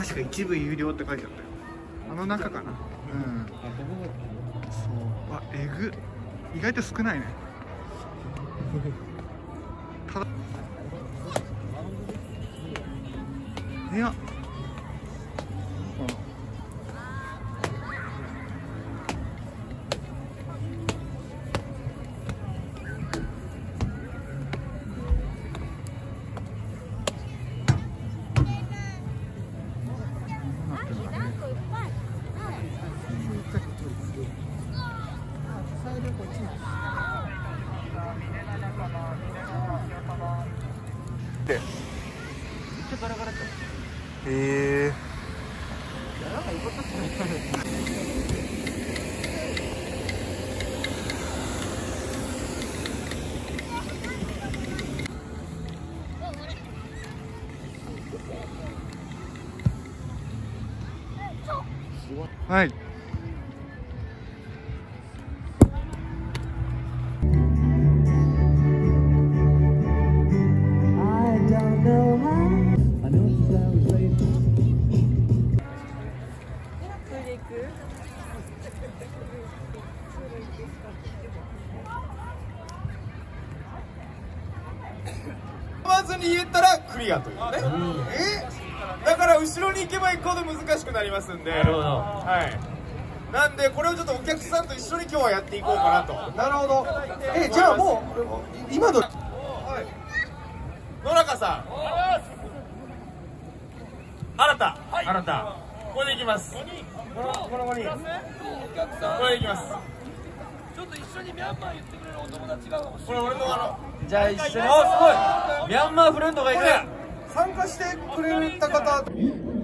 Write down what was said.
確か一部有料って書いてあったよ。あの中かな。うん。そう。わ、えぐ。意外と少ないね。ただ。いや。めっちゃバラバラだった。へえ。なんかよかったっすね。はい。まずに言ったらクリアというね。だから後ろに行けば行くほど難しくなりますんで。なるほど。はい。なんでこれをちょっとお客さんと一緒に今日はやっていこうかなと。なるほど。じゃあもう今の。野中さん。新田。新田。これで行きます。これで行きます。ちょっと一緒にミャンマー言ってくれるお友達が欲しい。これ俺のじゃあ一緒に。あ、すごい。ミャンマーフレンドがいる。参加してくれた方。